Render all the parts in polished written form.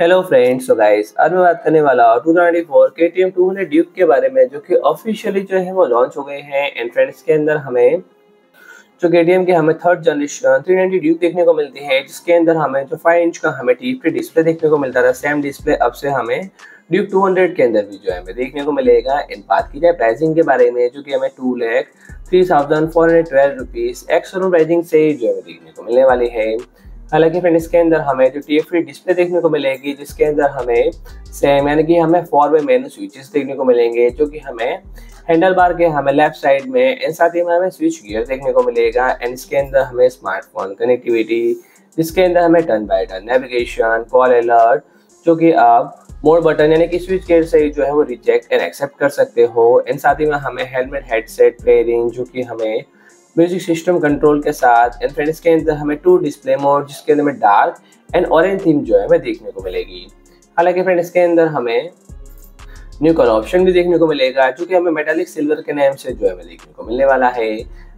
Hello friends, so guys आज मैं बात करने वाला 294 KTM 200 ड्यूक के बारे में, जो कि ऑफिशियली जो है वो लॉन्च हो गए हैं। एंड फ्रेंड्स के अंदर हमें जो KTM के हमें थर्ड जनरेशन 390 ड्यूक देखने को मिलती है, जिसके अंदर हमें जो 5 इंच का हमें TFT डिस्प्ले देखने को मिलता था। सेम डिस्प्ले अब से हमें ड्यूक 200 के अंदर भी जो है हमें देखने को मिलेगा। एंड बात की जाए प्राइसिंग के बारे में, जो कि हमें 2,03,412 रुपीज़ एक्स-शोरूम प्राइसिंग से जो है देखने को मिलने वाली है। हालांकि फ्रेंड इसके अंदर हमें जो TFT डिस्प्ले देखने को मिलेगी, जिसके अंदर हमें सेम यानी कि हमें 4-वे मेनू स्विचेस देखने को मिलेंगे, जो कि हमें हैंडल बार के हमें लेफ्ट साइड में, एंड साथ ही में हमें स्विच गियर देखने को मिलेगा। एंड इसके अंदर हमें स्मार्टफोन कनेक्टिविटी, जिसके अंदर हमें turn by turn navigation, call alert, जो कि आप मोड बटन यानी कि स्विच गियर से जो है वो रिजेक्ट एंड एक्सेप्ट कर सकते हो। एंड साथ ही में हमें हेलमेट, हेडसेट, पेयरिंग, जो कि हमें म्यूजिक सिस्टम कंट्रोल के साथ। एंड फ्रेंड्स के अंदर हमें 2 डिस्प्ले मोड, जिसके अंदर हमें डार्क एंड ऑरेंज थीम जो है हमें देखने को मिलेगी। हालांकि फ्रेंड्स के अंदर हमें न्यू कलर ऑप्शन भी देखने को मिलेगा, जो कि हमें मेटालिक सिल्वर के नाम से जो है हमें देखने को मिलने वाला है।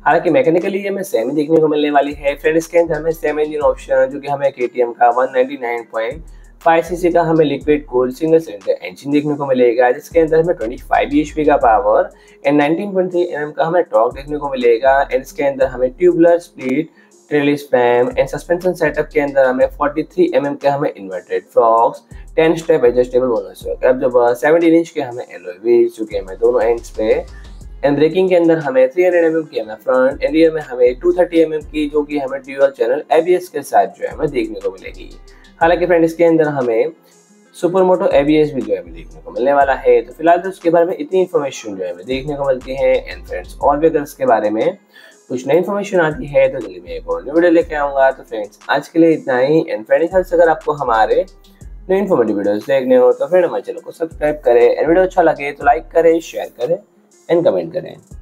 हालांकि मैकेनिकली हमें सेम ही देखने को मिलने वाली है। फ्रेंड्स के अंदर हमें सेम इंजन ऑप्शन, जो कि हमें KTM का 199.5cc का हमें liquid cooled single cylinder engine देखने को मिलेगा, जिसके अंदर हमें 25 HP का पावर एंड 19.3 mm का हमें टॉर्क देखने को मिलेगा। एंड इसके अंदर हमें tubular split trail spam and suspension setup के अंदर हमें 43 mm के हमें inverted forks, 10 step adjustable bonus absorber, 17 inch के हमें एलॉय व्हील्स, जो कि हमें दोनों एंड्स पे। एंड ब्रेकिंग के अंदर हमें 300 mm की हमें फ्रंट एंड रियर में हमें 230 mm की, जो कि हमें ड्यूअल चैनल ABS के साथ जो है हमें देखने को मिलेगी। हालांकि फ्रेंड इसके अंदर हमें सुपर मोटो ABS भी जो है हमें देखने को मिलने वाला है। तो फिलहाल तो उसके बारे में इतनी इन्फॉर्मेशन जो है हमें देखने को मिलती है। एंड फ्रेंड्स और भी अगर इसके बारे में कुछ नई इन्फॉर्मेशन आती है तो जल्दी मैं एक और न्यू वीडियो लेके आऊँगा। तो फ्रेंड्स आज के लिए इतना ही। एंड फ्रेंड्स अगर आपको हमारे नई इन्फॉर्मेटिव वीडियोज़ देखने हो तो फ्रेंड हमारे चैनल को सब्सक्राइब करें, एंड वीडियो अच्छा लगे तो लाइक करें, शेयर करें एंड कमेंट करें।